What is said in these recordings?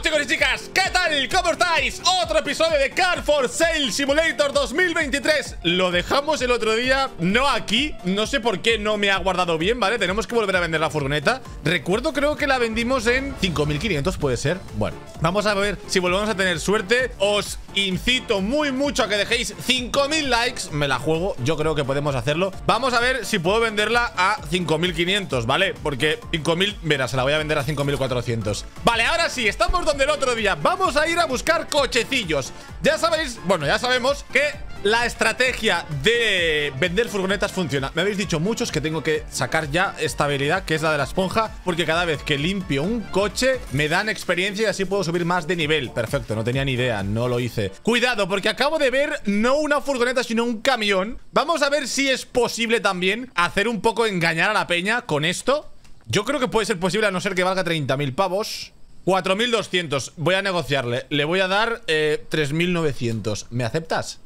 Bueno, chicos y chicas, ¿qué tal? ¿Cómo estáis? Otro episodio de Car for Sale Simulator 2023. Lo dejamos el otro día, no aquí. No sé por qué no me ha guardado bien, ¿vale? Tenemos que volver a vender la furgoneta. Recuerdo, creo que la vendimos en 5.500, puede ser. Bueno, vamos a ver si volvemos a tener suerte. Os incito muy mucho a que dejéis 5.000 likes. Me la juego, yo creo que podemos hacerlo. Vamos a ver si puedo venderla a 5.500, ¿vale? Porque 5.000, mira, se la voy a vender a 5.400. Vale, ahora sí, estamos donde el otro día. Vamos a ir a buscar cochecillos. Ya sabéis, bueno, ya sabemos que la estrategia de vender furgonetas funciona. Me habéis dicho muchos que tengo que sacar ya esta habilidad, que es la de la esponja, porque cada vez que limpio un coche me dan experiencia y así puedo subir más de nivel. Perfecto, no tenía ni idea, no lo hice. Cuidado, porque acabo de ver no una furgoneta, sino un camión. Vamos a ver si es posible también hacer un poco engañar a la peña con esto. Yo creo que puede ser posible, a no ser que valga 30.000 pavos. 4.200, voy a negociarle. Le voy a dar 3.900. ¿Me aceptas?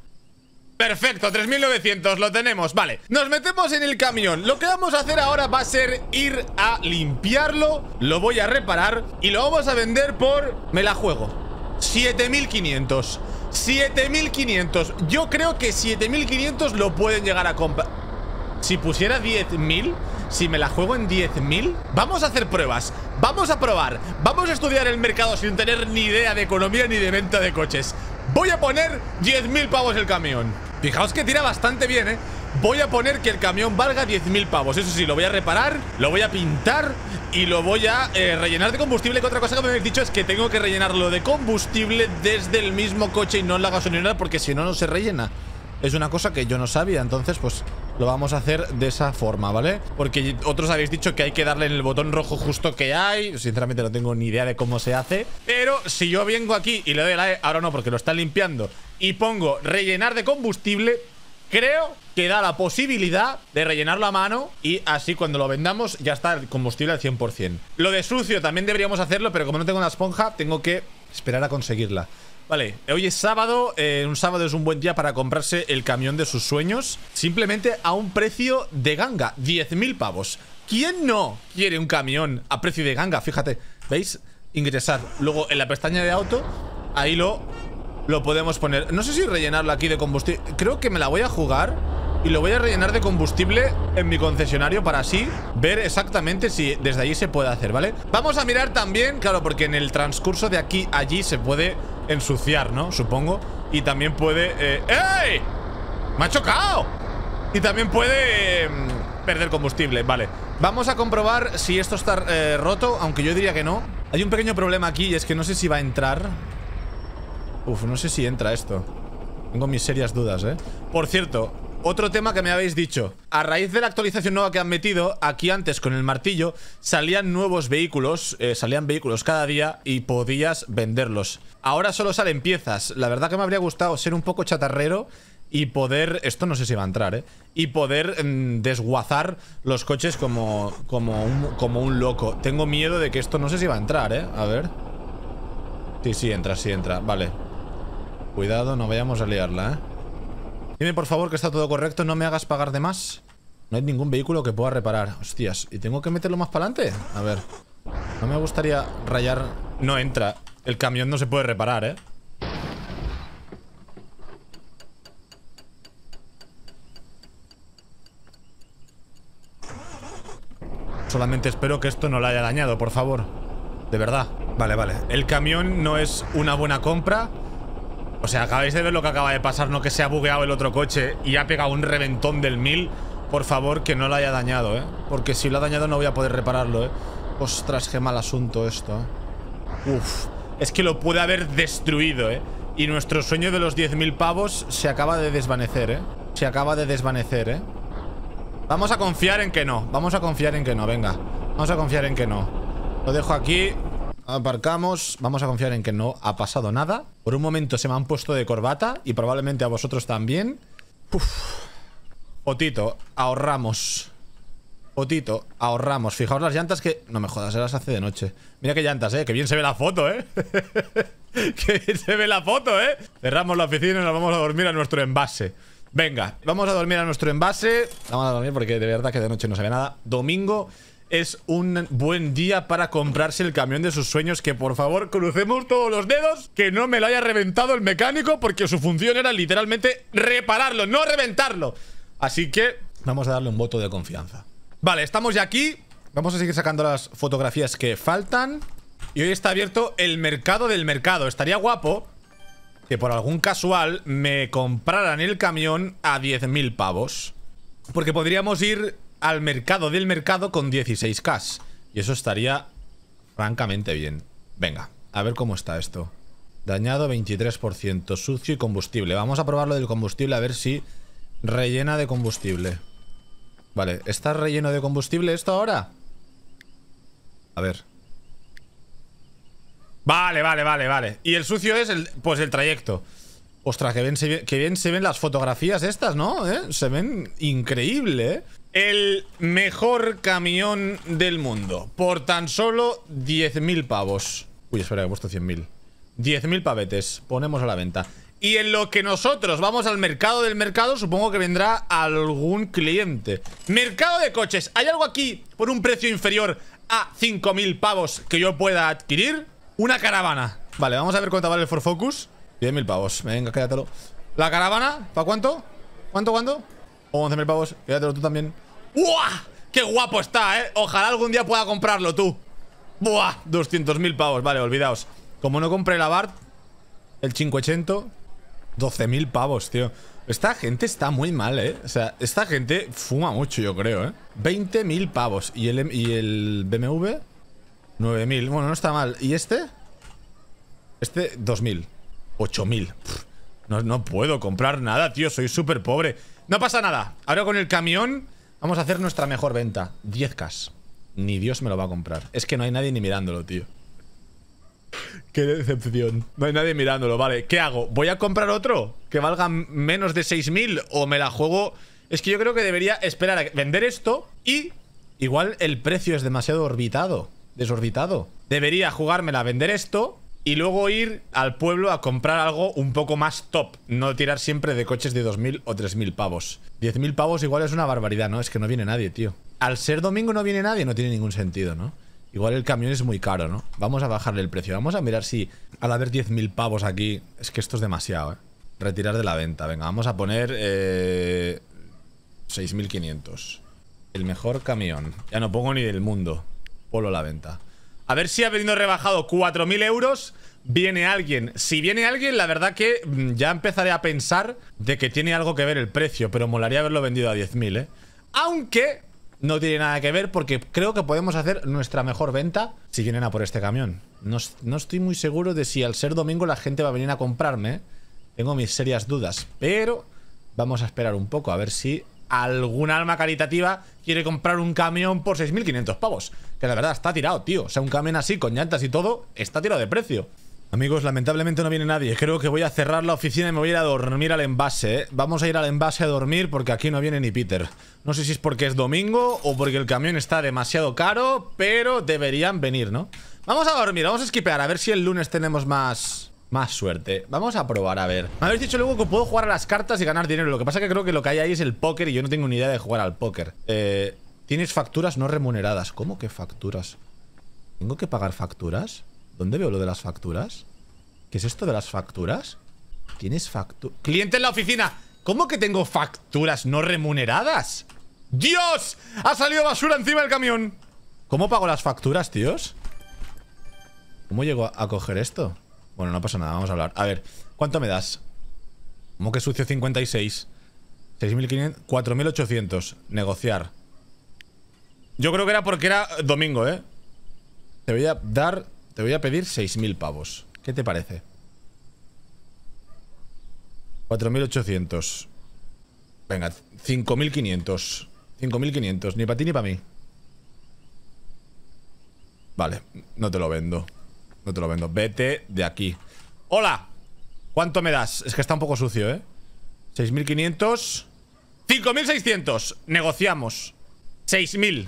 Perfecto, 3.900, lo tenemos, vale. Nos metemos en el camión. Lo que vamos a hacer ahora va a ser ir a limpiarlo. Lo voy a reparar y lo vamos a vender por... me la juego, 7.500. 7.500. Yo creo que 7.500 lo pueden llegar a comprar. Si pusiera 10.000, si me la juego en 10.000. Vamos a hacer pruebas, vamos a probar, vamos a estudiar el mercado sin tener ni idea de economía ni de venta de coches. Voy a poner 10.000 pavos el camión. Fijaos que tira bastante bien, ¿eh? Voy a poner que el camión valga 10.000 pavos. Eso sí, lo voy a reparar, lo voy a pintar y lo voy a rellenar de combustible. Que otra cosa que me habéis dicho es que tengo que rellenarlo de combustible desde el mismo coche y no en la gasolinera, porque si no, no se rellena. Es una cosa que yo no sabía, entonces pues lo vamos a hacer de esa forma, ¿vale? Porque otros habéis dicho que hay que darle en el botón rojo justo que hay. Sinceramente no tengo ni idea de cómo se hace. Pero si yo vengo aquí y le doy la E, ahora no, porque lo está limpiando, y pongo rellenar de combustible, creo que da la posibilidad de rellenarlo a mano. Y así cuando lo vendamos ya está el combustible al 100%. Lo de sucio también deberíamos hacerlo, pero como no tengo una esponja, tengo que esperar a conseguirla. Vale, hoy es sábado, un sábado es un buen día para comprarse el camión de sus sueños. Simplemente a un precio de ganga, 10.000 pavos. ¿Quién no quiere un camión a precio de ganga? Fíjate, ¿veis? Ingresar, luego en la pestaña de auto, ahí lo podemos poner. No sé si rellenarlo aquí de combustible. Creo que me la voy a jugar y lo voy a rellenar de combustible en mi concesionario para así ver exactamente si desde allí se puede hacer, ¿vale? Vamos a mirar también, claro, porque en el transcurso de aquí a allí se puede ensuciar, ¿no? Supongo. Y también puede... ¡Ey! ¡Me ha chocado! Y también puede perder combustible, vale. Vamos a comprobar si esto está roto, aunque yo diría que no. Hay un pequeño problema aquí y es que no sé si va a entrar. Uf, no sé si entra esto. Tengo mis serias dudas, ¿eh? Por cierto... otro tema que me habéis dicho. A raíz de la actualización nueva que han metido, aquí antes con el martillo salían nuevos vehículos, salían vehículos cada día y podías venderlos. Ahora solo salen piezas. La verdad que me habría gustado ser un poco chatarrero y poder... esto no sé si va a entrar, ¿eh? Y poder desguazar los coches como un loco. Tengo miedo de que esto no sé si va a entrar, ¿eh? A ver. Sí, sí entra, vale. Cuidado, no vayamos a liarla, ¿eh? Dime por favor que está todo correcto, no me hagas pagar de más. No hay ningún vehículo que pueda reparar. Hostias, ¿y tengo que meterlo más para adelante? A ver, no me gustaría rayar... No entra, el camión no se puede reparar, ¿eh? Solamente espero que esto no lo haya dañado, por favor. De verdad. Vale, vale, el camión no es una buena compra. O sea, acabáis de ver lo que acaba de pasar, no que se ha bugueado el otro coche y ha pegado un reventón del 1000. Por favor, que no lo haya dañado, ¿eh? Porque si lo ha dañado no voy a poder repararlo, ¿eh? Ostras, qué mal asunto esto, ¿eh? Uf, es que lo puede haber destruido, ¿eh? Y nuestro sueño de los 10.000 pavos se acaba de desvanecer, ¿eh? Se acaba de desvanecer, ¿eh? Vamos a confiar en que no, vamos a confiar en que no, venga. Vamos a confiar en que no. Lo dejo aquí... aparcamos, vamos a confiar en que no ha pasado nada. Por un momento se me han puesto de corbata y probablemente a vosotros también. Uf. Otito, ahorramos. Otito, ahorramos. Fijaos las llantas que... no me jodas, se las hace de noche. Mira qué llantas, que bien se ve la foto, que bien se ve la foto, Cerramos la oficina y nos vamos a dormir a nuestro envase. Venga, vamos a dormir a nuestro envase. Vamos a dormir porque de verdad que de noche no se ve nada. Domingo... es un buen día para comprarse el camión de sus sueños. Que por favor, crucemos todos los dedos que no me lo haya reventado el mecánico, porque su función era literalmente repararlo, no reventarlo. Así que vamos a darle un voto de confianza. Vale, estamos ya aquí. Vamos a seguir sacando las fotografías que faltan. Y hoy está abierto el mercado del mercado. Estaría guapo que por algún casual me compraran el camión a 10.000 pavos. Porque podríamos ir al mercado del mercado con 16k. Y eso estaría francamente bien. Venga, a ver cómo está esto. Dañado 23%, sucio y combustible. Vamos a probar lo del combustible, a ver si rellena de combustible. Vale, ¿está relleno de combustible esto ahora? A ver. Vale, vale, vale, vale. Y el sucio es el, pues el trayecto. Ostras, que bien se ven las fotografías estas, ¿no? Se ven increíble, ¿eh? El mejor camión del mundo por tan solo 10.000 pavos. Uy, espera, he puesto 100.000. 10.000 pavetes, ponemos a la venta. Y en lo que nosotros vamos al mercado del mercado, supongo que vendrá algún cliente. Mercado de coches. ¿Hay algo aquí por un precio inferior a 5.000 pavos que yo pueda adquirir? Una caravana. Vale, vamos a ver cuánto vale el Ford Focus. 10.000 pavos. Venga, quédatelo. ¿La caravana? ¿Para cuánto? ¿Cuánto? O 11.000 pavos. Quédatelo tú también. ¡Buah! ¡Qué guapo está, eh! Ojalá algún día pueda comprarlo tú. ¡Buah! 200.000 pavos. Vale, olvidaos. Como no compré la BART, el 580... 12.000 pavos, tío. Esta gente está muy mal, ¿eh? O sea, esta gente fuma mucho, yo creo, ¿eh? 20.000 pavos. ¿Y el BMW? 9.000. Bueno, no está mal. ¿Y este? Este, 2.000. 8.000. No puedo comprar nada, tío. Soy súper pobre. No pasa nada. Ahora con el camión vamos a hacer nuestra mejor venta. 10k. Ni Dios me lo va a comprar. Es que no hay nadie ni mirándolo, tío. Qué decepción. No hay nadie mirándolo. Vale, ¿qué hago? ¿Voy a comprar otro que valga menos de 6.000? ¿O me la juego? Es que yo creo que debería esperar a vender esto. Y igual el precio es demasiado desorbitado. Debería jugármela a vender esto y luego ir al pueblo a comprar algo un poco más top. No tirar siempre de coches de 2.000 o 3.000 pavos. 10.000 pavos igual es una barbaridad, ¿no? Es que no viene nadie, tío. Al ser domingo no viene nadie, no tiene ningún sentido, ¿no? Igual el camión es muy caro, ¿no? Vamos a bajarle el precio. Vamos a mirar si al haber 10.000 pavos aquí... Es que esto es demasiado, ¿eh? Retirar de la venta. Venga, vamos a poner... 6.500. El mejor camión. Ya no pongo ni del mundo. Polo a la venta. A ver si ha venido rebajado 4.000 euros. Viene alguien. Si viene alguien, la verdad que ya empezaré a pensar de que tiene algo que ver el precio. Pero molaría haberlo vendido a 10.000, ¿eh? Aunque... No tiene nada que ver porque creo que podemos hacer nuestra mejor venta si vienen a por este camión. No estoy muy seguro de si al ser domingo la gente va a venir a comprarme. Tengo mis serias dudas, pero vamos a esperar un poco a ver si algún alma caritativa quiere comprar un camión por 6.500 pavos. Que la verdad está tirado, tío. O sea, un camión así con llantas y todo está tirado de precio. Amigos, lamentablemente no viene nadie. Creo que voy a cerrar la oficina y me voy a ir a dormir al envase, ¿eh? Vamos a ir al envase a dormir porque aquí no viene ni Peter. No sé si es porque es domingo o porque el camión está demasiado caro, pero deberían venir, ¿no? Vamos a dormir, vamos a esquipear, a ver si el lunes tenemos más suerte. Vamos a probar, a ver. Me habéis dicho luego que puedo jugar a las cartas y ganar dinero. Lo que pasa es que creo que lo que hay ahí es el póker y yo no tengo ni idea de jugar al póker. Tienes facturas no remuneradas. ¿Cómo que facturas? ¿Tengo que pagar facturas? ¿Dónde veo lo de las facturas? ¿Qué es esto de las facturas? ¿Tienes facturas? ¡Cliente en la oficina! ¿Cómo que tengo facturas no remuneradas? ¡Dios! ¡Ha salido basura encima del camión! ¿Cómo pago las facturas, tíos? ¿Cómo llego a coger esto? Bueno, no pasa nada, vamos a hablar. A ver, ¿cuánto me das? ¿Cómo que sucio 56? 6.500... 4.800. Negociar. Yo creo que era porque era domingo, ¿eh? Te voy a dar... Te voy a pedir 6.000 pavos. ¿Qué te parece? 4.800. Venga, 5.500. 5.500, ni para ti ni para mí. Vale, no te lo vendo. No te lo vendo, vete de aquí. ¡Hola! ¿Cuánto me das? Es que está un poco sucio, ¿eh? 6.500. 5.600, negociamos. 6.000.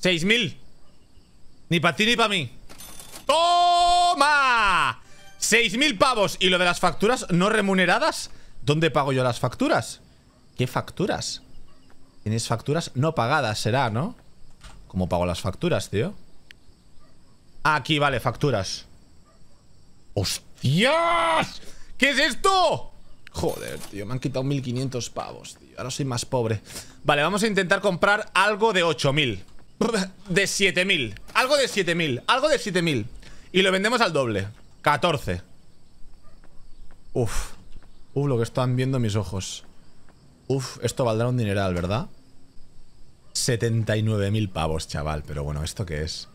6.000. Ni para ti ni para mí. ¡Toma! 6.000 pavos. ¿Y lo de las facturas no remuneradas? ¿Dónde pago yo las facturas? ¿Qué facturas? Tienes facturas no pagadas, será, ¿no? ¿Cómo pago las facturas, tío? Aquí, vale, facturas. ¡Hostias! ¿Qué es esto? Joder, tío, me han quitado 1500 pavos, tío. Ahora soy más pobre. Vale, vamos a intentar comprar algo de 8000. De 7000. Algo de 7000. Algo de 7000. Y lo vendemos al doble. 14. Uf. Uf, lo que están viendo mis ojos. Uf, esto valdrá un dineral, ¿verdad? 79.000 pavos, chaval. Pero bueno, ¿esto qué es?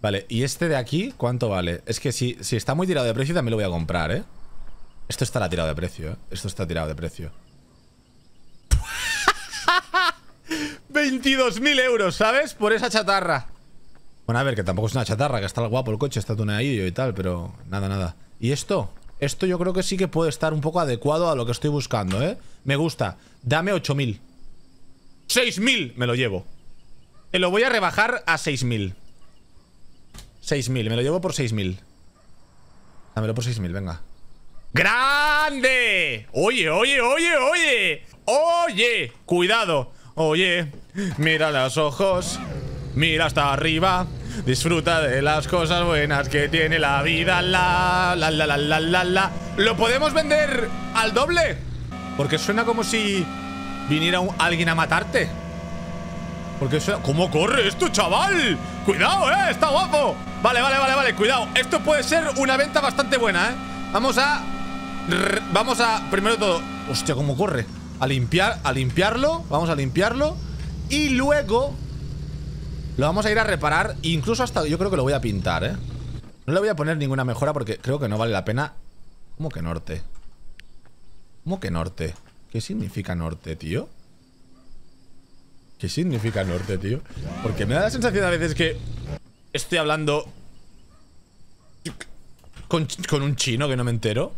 Vale, ¿y este de aquí cuánto vale? Es que si está muy tirado de precio también lo voy a comprar, ¿eh? Esto estará tirado de precio, ¿eh? Esto está tirado de precio. 22.000 euros, ¿sabes? Por esa chatarra. Bueno, a ver, que tampoco es una chatarra, que está guapo el coche, está tuneadillo y tal, pero nada, nada. ¿Y esto? Esto yo creo que sí que puede estar un poco adecuado a lo que estoy buscando, ¿eh? Me gusta. Dame 8.000. 6.000 me lo llevo. Te lo voy a rebajar a 6.000. 6.000, me lo llevo por 6.000. Dámelo por 6.000, venga. ¡Grande! Oye, oye, oye, oye. Oye, cuidado. Oye, mira los ojos. Mira hasta arriba. Disfruta de las cosas buenas que tiene la vida. La. ¿Lo podemos vender al doble? Porque suena como si viniera alguien a matarte. Porque suena... ¿Cómo corre esto, chaval? Cuidado, está guapo. Vale, vale, vale, vale, cuidado. Esto puede ser una venta bastante buena, Vamos a... Primero todo... Hostia, ¿cómo corre? A limpiarlo. Vamos a limpiarlo. Y luego... Lo vamos a ir a reparar. Incluso hasta... Yo creo que lo voy a pintar, ¿eh? No le voy a poner ninguna mejora porque creo que no vale la pena. ¿Cómo que norte? ¿Cómo que norte? ¿Qué significa norte, tío? ¿Qué significa norte, tío? Porque me da la sensación a veces que... Estoy hablando... Con un chino que no me entero.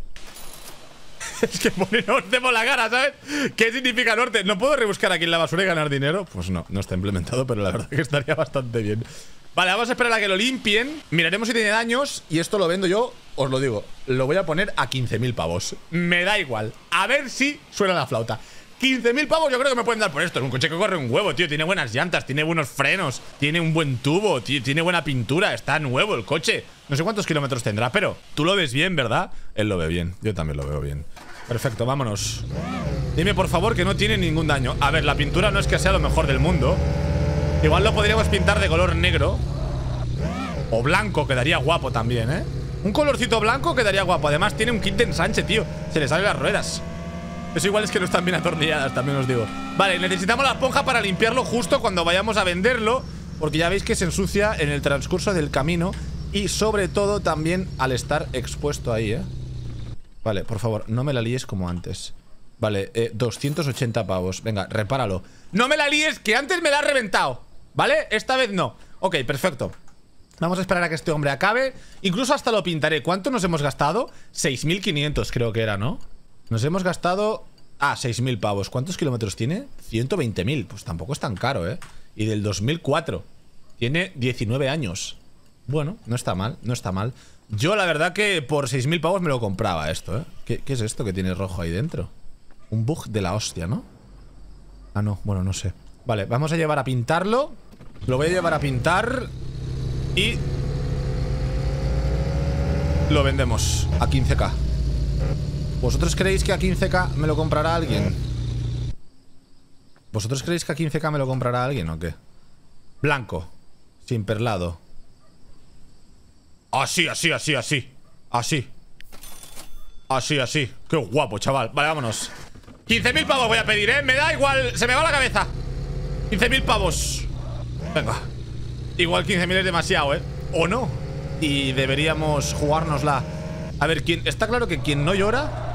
Es que pone norte por la cara, ¿sabes? ¿Qué significa norte? ¿No puedo rebuscar aquí en la basura y ganar dinero? Pues no, no está implementado, pero la verdad es que estaría bastante bien. Vale, vamos a esperar a que lo limpien. Miraremos si tiene daños. Y esto lo vendo yo, os lo digo. Lo voy a poner a 15.000 pavos. Me da igual, a ver si suena la flauta. 15.000 pavos yo creo que me pueden dar por esto. Es un coche que corre un huevo, tío. Tiene buenas llantas, tiene buenos frenos, tiene un buen tubo, tío, tiene buena pintura. Está nuevo el coche. No sé cuántos kilómetros tendrá, pero tú lo ves bien, ¿verdad? Él lo ve bien, yo también lo veo bien. Perfecto, vámonos. Dime, por favor, que no tiene ningún daño. A ver, la pintura no es que sea lo mejor del mundo. Igual lo podríamos pintar de color negro. O blanco, quedaría guapo también, ¿eh? Un colorcito blanco quedaría guapo. Además, tiene un kit de ensanche, tío. Se le salen las ruedas. Eso igual es que no están bien atornilladas, también os digo. Vale, necesitamos la esponja para limpiarlo justo cuando vayamos a venderlo. Porque ya veis que se ensucia en el transcurso del camino. Y sobre todo también al estar expuesto ahí, ¿eh? Vale, por favor, no me la líes como antes. Vale, 280 pavos. Venga, repáralo. No me la líes, que antes me la ha reventado. ¿Vale? Esta vez no. Ok, perfecto. Vamos a esperar a que este hombre acabe. Incluso hasta lo pintaré. ¿Cuánto nos hemos gastado? 6.500 creo que era, ¿no? Nos hemos gastado... Ah, 6.000 pavos. ¿Cuántos kilómetros tiene? 120.000. Pues tampoco es tan caro, ¿eh? Y del 2004. Tiene 19 años. Bueno, no está mal, no está mal. Yo la verdad que por 6.000 pavos me lo compraba esto, ¿eh? ¿Qué es esto que tiene rojo ahí dentro? Un bug de la hostia, ¿no? Ah, no, bueno, no sé. Vale, vamos a llevar a pintarlo. Lo voy a llevar a pintar. Y... Lo vendemos a 15.000. ¿Vosotros creéis que a 15.000 me lo comprará alguien? ¿Vosotros creéis que a 15.000 me lo comprará alguien o qué? Blanco. Sin perlado. Así, así, así, así. Así. Así, así. Qué guapo, chaval. Vale, vámonos. 15.000 pavos voy a pedir, ¿eh? Me da igual. Se me va la cabeza. 15.000 pavos. Venga. Igual 15.000 es demasiado, ¿eh? ¿O no? Y deberíamos jugárnosla. A ver, está claro que quien no llora...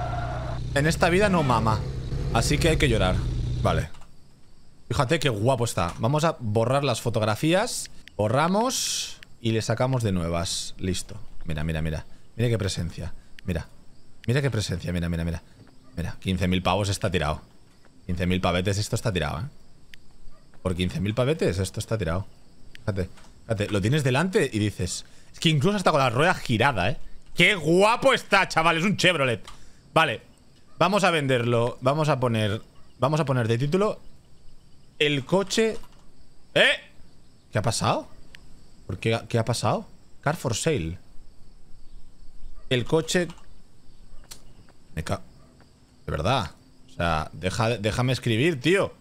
En esta vida no mama. Así que hay que llorar. Vale. Fíjate qué guapo está. Vamos a borrar las fotografías. Borramos. Y le sacamos de nuevas. Listo. Mira, mira, mira. Mira qué presencia. Mira. Mira qué presencia. Mira, mira, mira. Mira, 15.000 pavos está tirado. 15.000 pavetes esto está tirado, ¿eh? Por 15.000 pavetes esto está tirado. Fíjate. Fíjate. Lo tienes delante y dices... Es que incluso hasta con la rueda girada, ¿eh? ¡Qué guapo está, chaval! Es un Chevrolet. Vale. Vamos a venderlo. Vamos a poner de título el coche. ¿Qué ha pasado? ¿Por qué? ¿Qué ha pasado? Car for Sale. El coche... De verdad. O sea, déjame escribir, tío.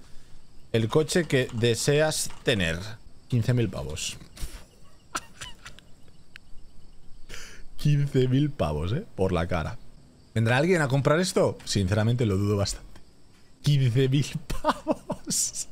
El coche que deseas tener. 15.000 pavos. 15.000 pavos, ¿eh? Por la cara. ¿Vendrá alguien a comprar esto? Sinceramente lo dudo bastante. 15.000 pavos.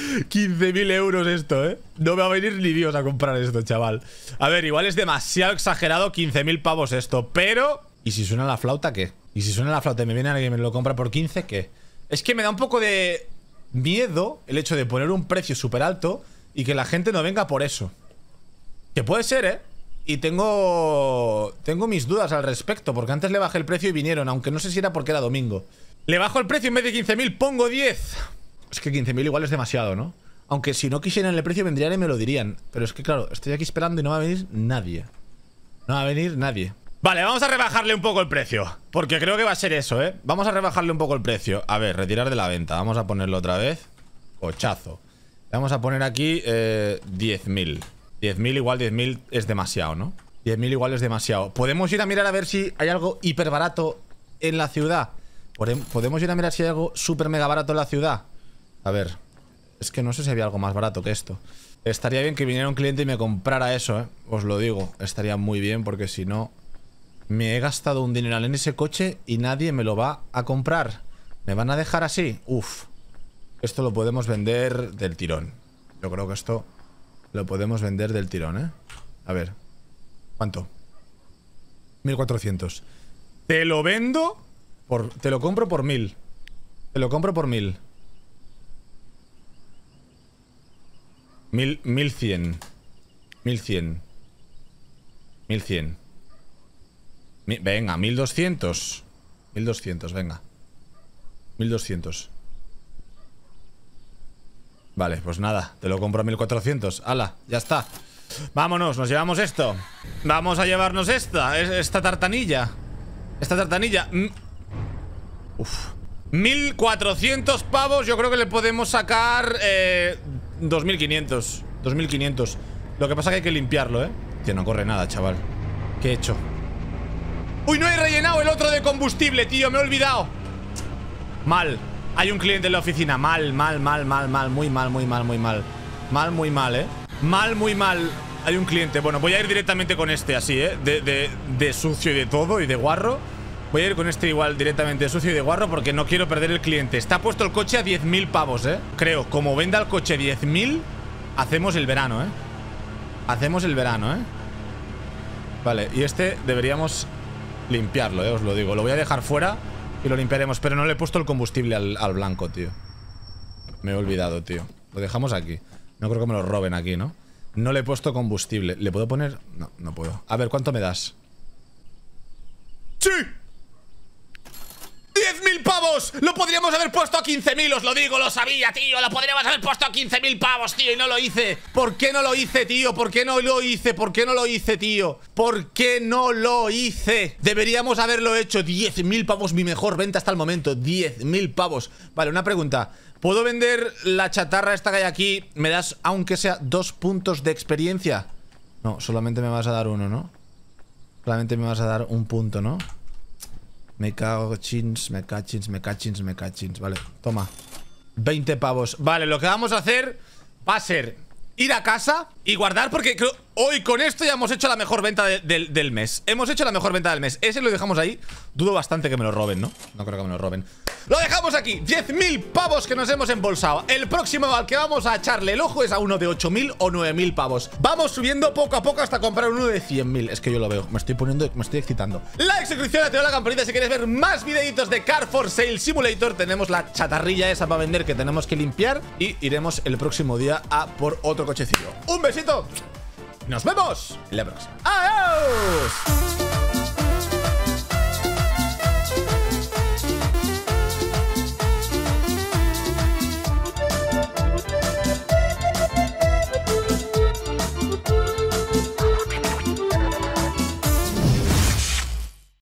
15.000 euros esto, ¿eh? No me va a venir ni Dios a comprar esto, chaval. A ver, igual es demasiado exagerado 15.000 pavos esto, pero... ¿Y si suena la flauta, qué? ¿Y si suena la flauta y me viene alguien y me lo compra por 15, qué? Es que me da un poco de miedo el hecho de poner un precio súper alto y que la gente no venga por eso. Que puede ser, ¿eh? Y tengo mis dudas al respecto, porque antes le bajé el precio y vinieron, aunque no sé si era porque era domingo. Le bajo el precio en vez de 15.000, pongo 10. Es que 15.000 igual es demasiado, ¿no? Aunque si no quisieran el precio vendrían y me lo dirían. Pero es que claro, estoy aquí esperando y no va a venir nadie. No va a venir nadie. Vale, vamos a rebajarle un poco el precio, porque creo que va a ser eso, ¿eh? Vamos a rebajarle un poco el precio. A ver, retirar de la venta. Vamos a ponerlo otra vez. Cochazo. Vamos a poner aquí 10.000. 10.000 igual 10.000 es demasiado, ¿no? 10.000 igual es demasiado. Podemos ir a mirar a ver si hay algo hiper barato en la ciudad. Podemos ir a mirar si hay algo super mega barato en la ciudad. A ver, es que no sé si había algo más barato que esto. Estaría bien que viniera un cliente y me comprara eso, ¿eh? Os lo digo, estaría muy bien, porque si no, me he gastado un dineral en ese coche y nadie me lo va a comprar. ¿Me van a dejar así? Uf. Esto lo podemos vender del tirón. Yo creo que esto lo podemos vender del tirón, ¿eh? A ver, ¿cuánto? 1400. Te lo vendo por... Te lo compro por 1000. Te lo compro por 1000. 1100. Venga, 1200. 1200, venga. 1200. Vale, pues nada, te lo compro a 1400. Hala, ya está. Vámonos, nos llevamos esto. Vamos a llevarnos esta tartanilla. Esta tartanilla. Uf. 1400 pavos, yo creo que le podemos sacar... 2500. Lo que pasa que hay que limpiarlo, ¿eh? Que no corre nada, chaval. ¿Qué he hecho? ¡Uy, no he rellenado el otro de combustible, tío! Me he olvidado. Mal. Hay un cliente en la oficina. Mal. Muy mal. Muy mal, ¿eh? Hay un cliente. Bueno, voy a ir directamente con este así, ¿eh? De sucio y de todo y de guarro. Voy a ir con este igual directamente de sucio y de guarro, porque no quiero perder el cliente. Está puesto el coche a 10.000 pavos, ¿eh? Creo, como venda el coche 10.000, hacemos el verano, ¿eh? Vale, y este deberíamos limpiarlo, ¿eh? Os lo digo. Lo voy a dejar fuera y lo limpiaremos. Pero no le he puesto el combustible al blanco, tío. Me he olvidado, tío. Lo dejamos aquí. No creo que me lo roben aquí, ¿no? No le he puesto combustible. ¿Le puedo poner...? No, no puedo. A ver, ¿cuánto me das? ¡Sí! 10.000 pavos, lo podríamos haber puesto a 15.000, os lo digo, lo sabía, tío. Lo podríamos haber puesto a 15.000 pavos, tío, y no lo hice. ¿Por qué no lo hice, tío? ¿Por qué no lo hice? Deberíamos haberlo hecho. 10.000 pavos, mi mejor venta hasta el momento. 10.000 pavos. Vale, una pregunta. ¿Puedo vender la chatarra esta que hay aquí? ¿Me das, aunque sea, 2 puntos de experiencia? No, solamente me vas a dar uno, ¿no? Solamente me vas a dar un punto, ¿no? Me cachins. Vale, toma. 20 pavos. Vale, lo que vamos a hacer va a ser ir a casa y guardar, porque creo, hoy con esto ya hemos hecho la mejor venta del mes. Ese lo dejamos ahí. Dudo bastante que me lo roben, ¿no? No creo que me lo roben. Lo dejamos aquí. 10.000 pavos que nos hemos embolsado. El próximo al que vamos a echarle el ojo es a uno de 8.000 o 9.000 pavos. Vamos subiendo poco a poco hasta comprar uno de 100.000. Es que yo lo veo. Me estoy excitando. Like, suscripción, activa la campanita si quieres ver más videitos de Car for Sale Simulator. Tenemos la chatarrilla esa para vender que tenemos que limpiar. Y iremos el próximo día a por otro cochecillo. Un besito. Nos vemos en la próxima. ¡Adiós!